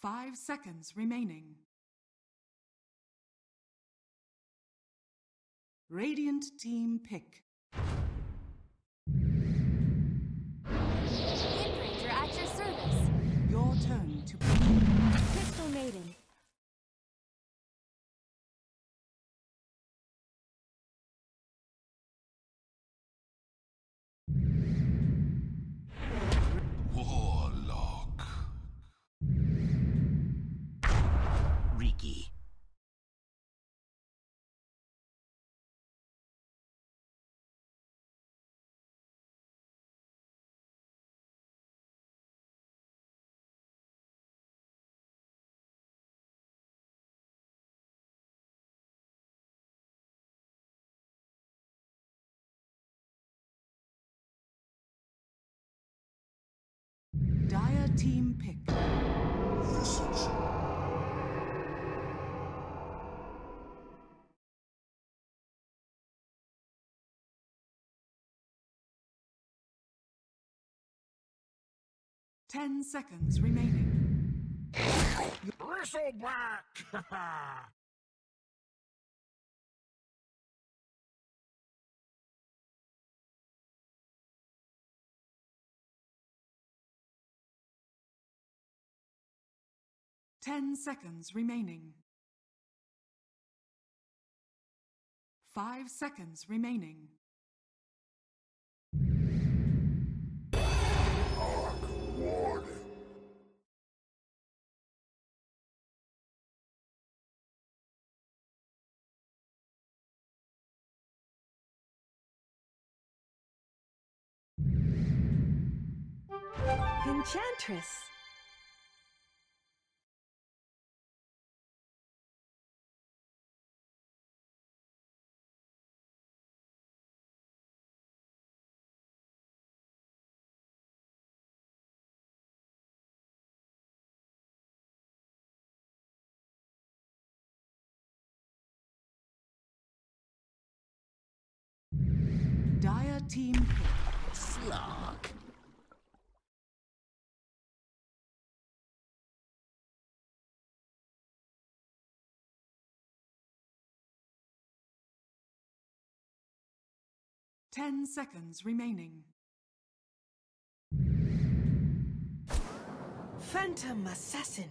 5 seconds remaining. Radiant team pick. Windranger at your service. Your turn to pick. Crystal Maiden. Dire team pick. Ten seconds remaining. Bristleback! Ten seconds remaining. 5 seconds remaining. Arc Warden. Enchantress. Dire team pick. Slark. Ten seconds remaining. Phantom Assassin.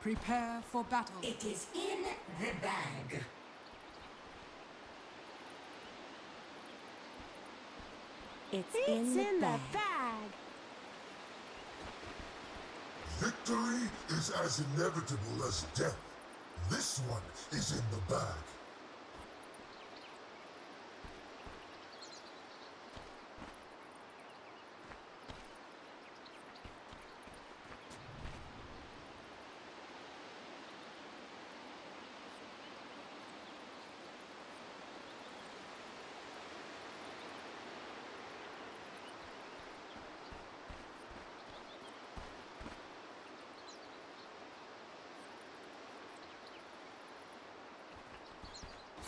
Prepare for battle. It is in the bag. It's in the bag. Victory is as inevitable as death. This one is in the bag.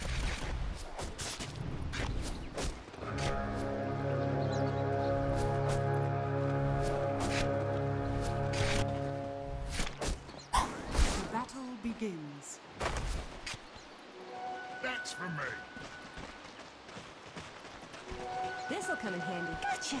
The battle begins. That's for me. This'll come in handy. Gotcha!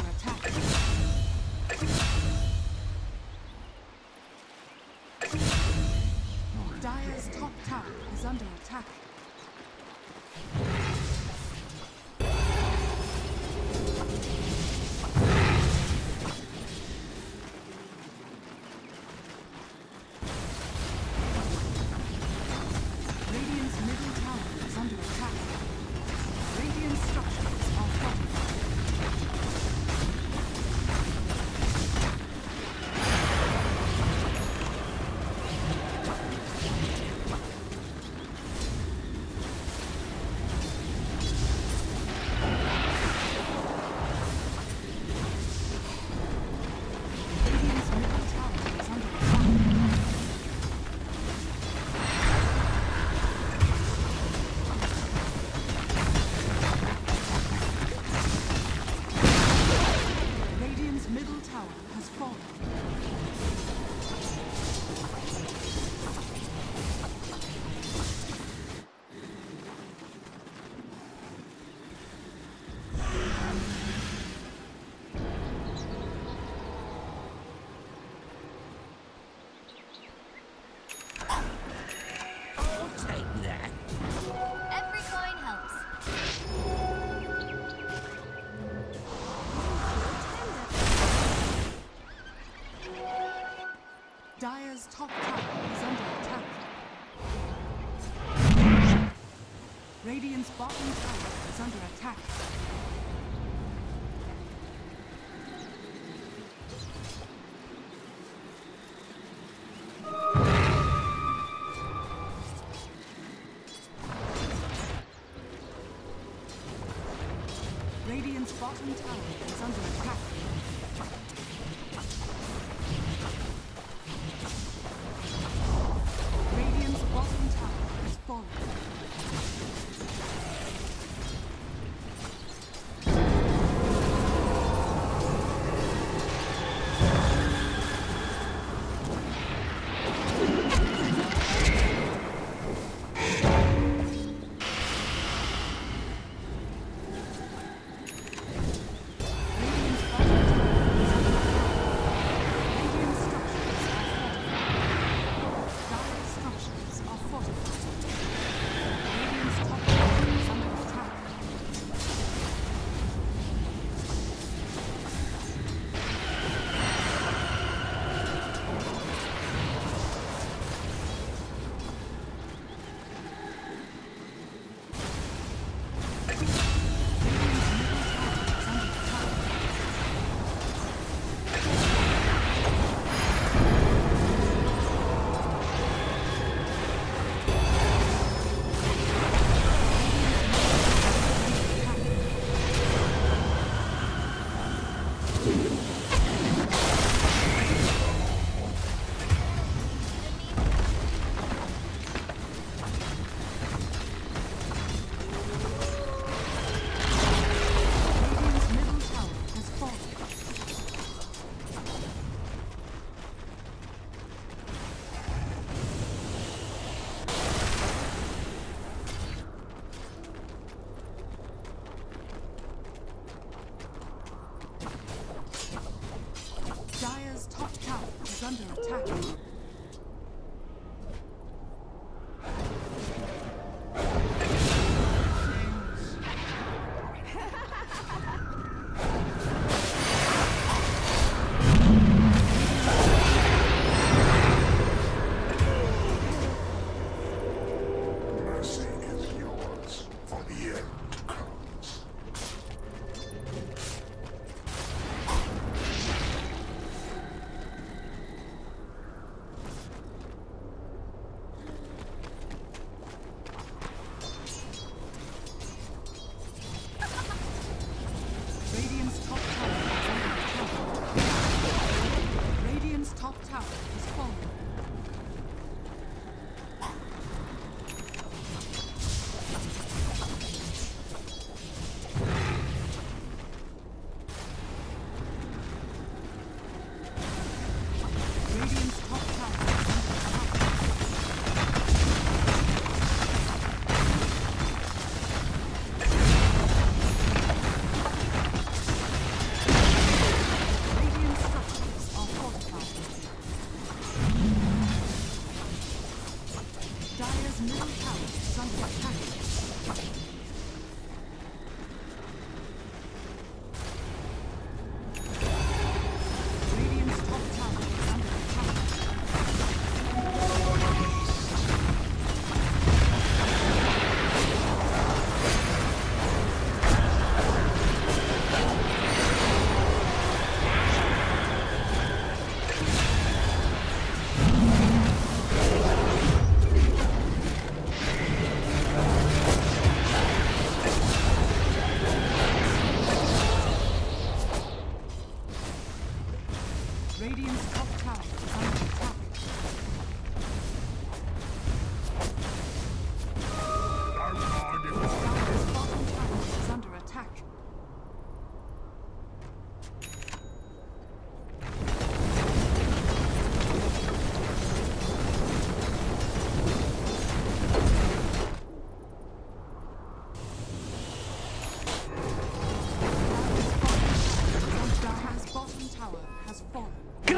attack. Dire's top tower is under attack. Radiant's bottom tower is under attack. Radiant's bottom tower is under attack. Radiant's bottom tower is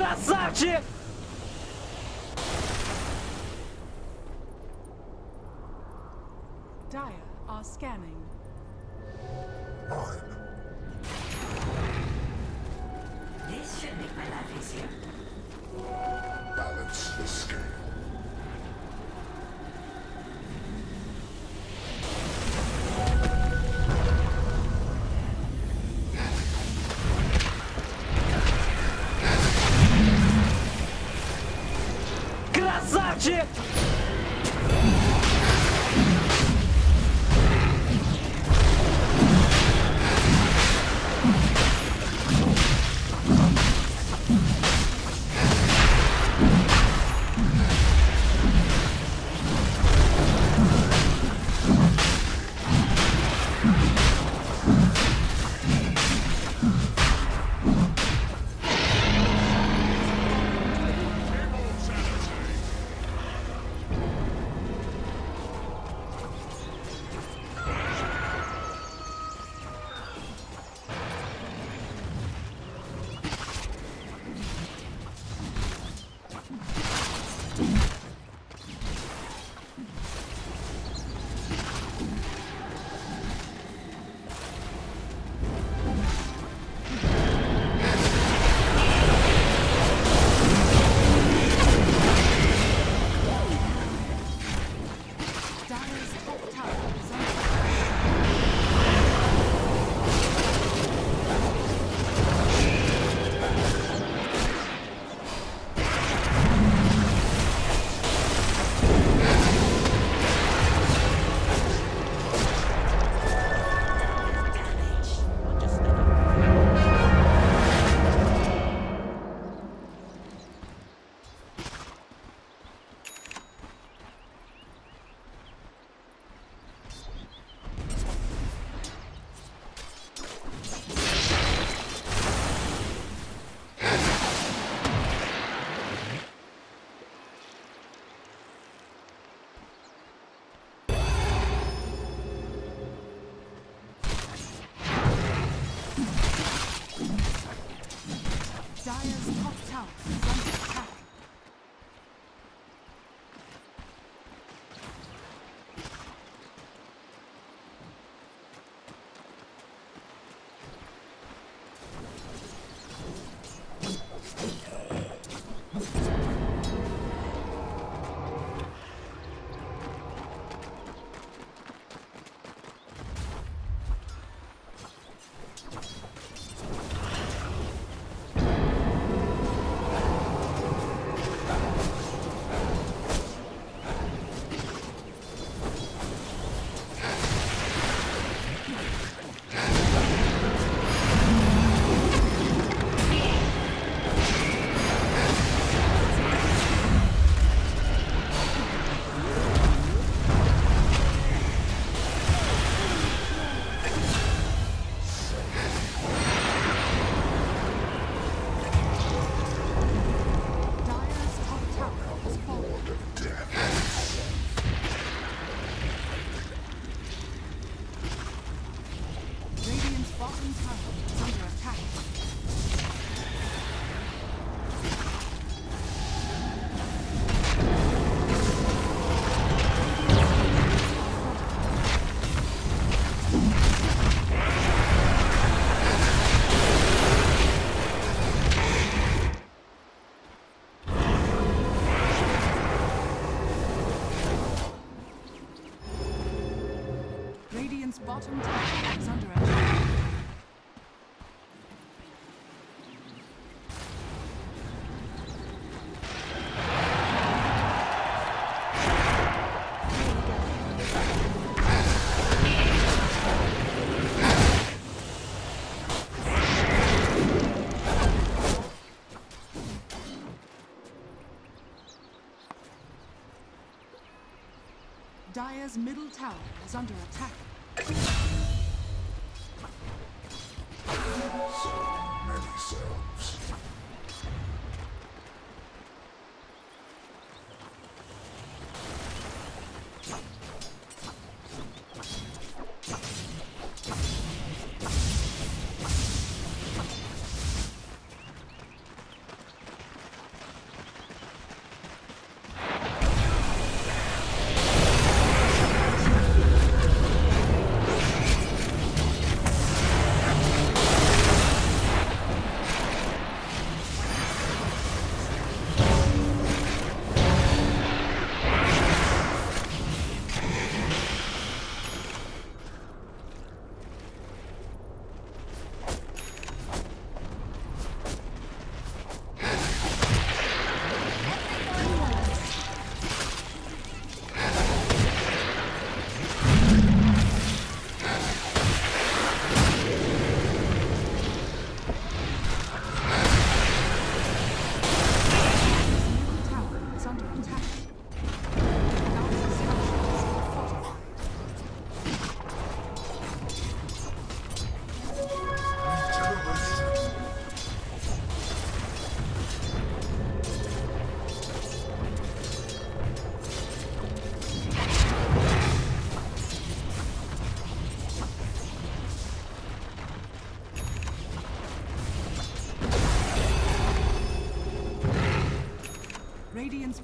Красавчик! Dire are scanning. This should make my life easier. Balance the scale. Radiant's bottom tower is under attack. Dire's middle tower is under attack. So many selves. Radiant's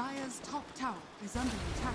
Dire's top tower is under attack.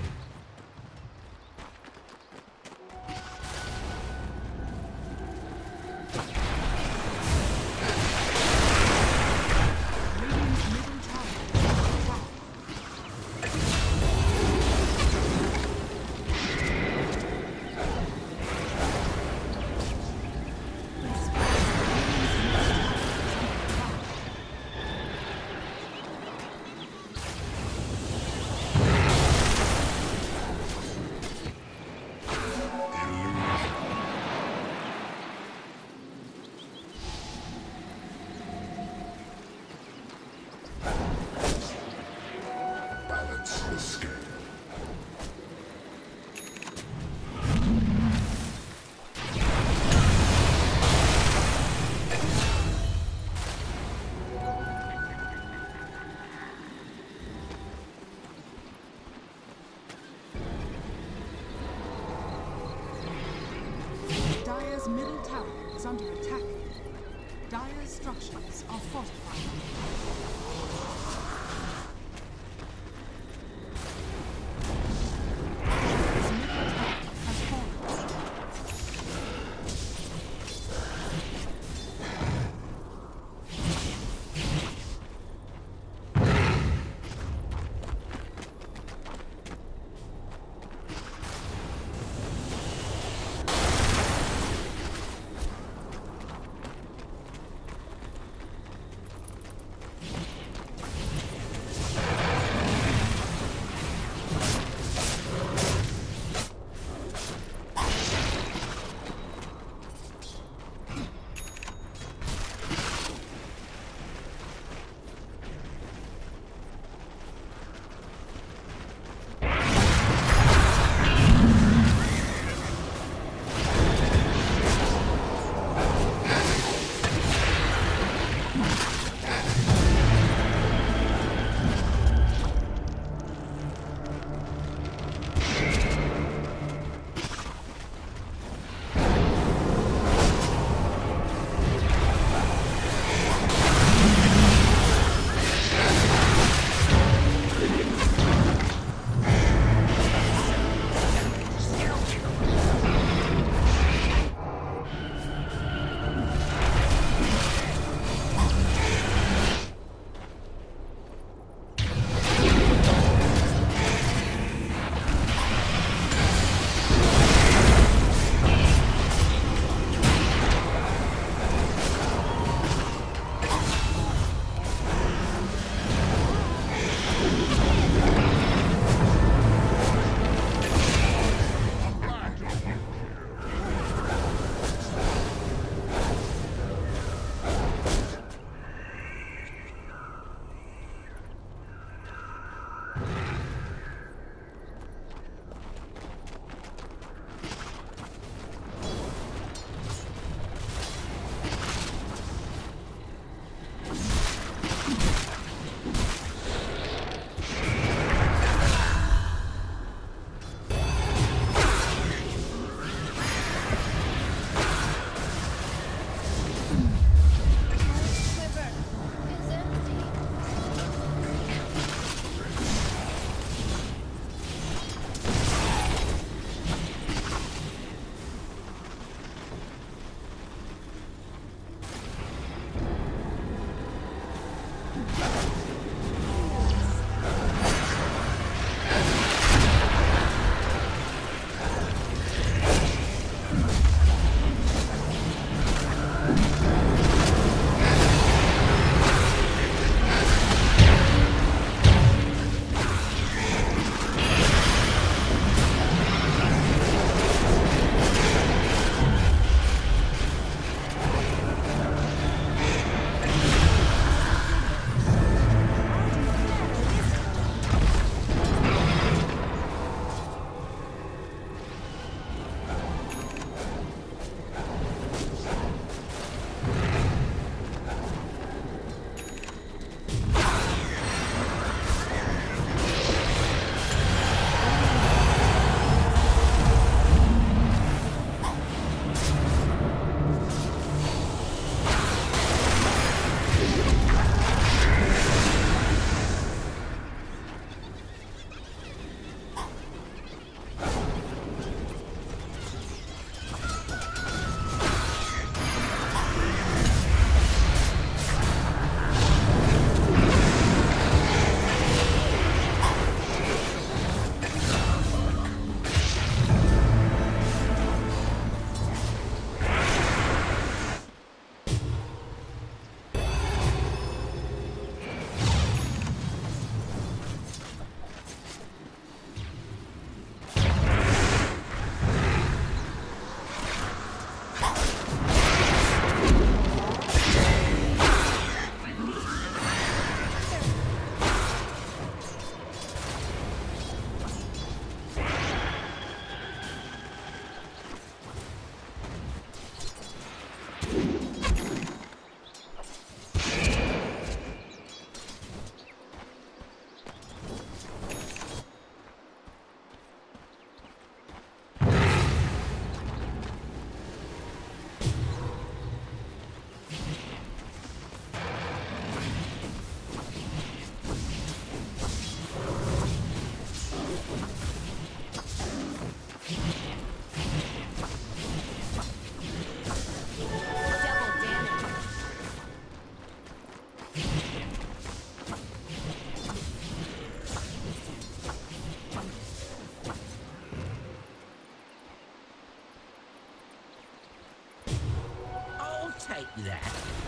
Dire's middle tower is under attack. Dire's structures are fortified. like that.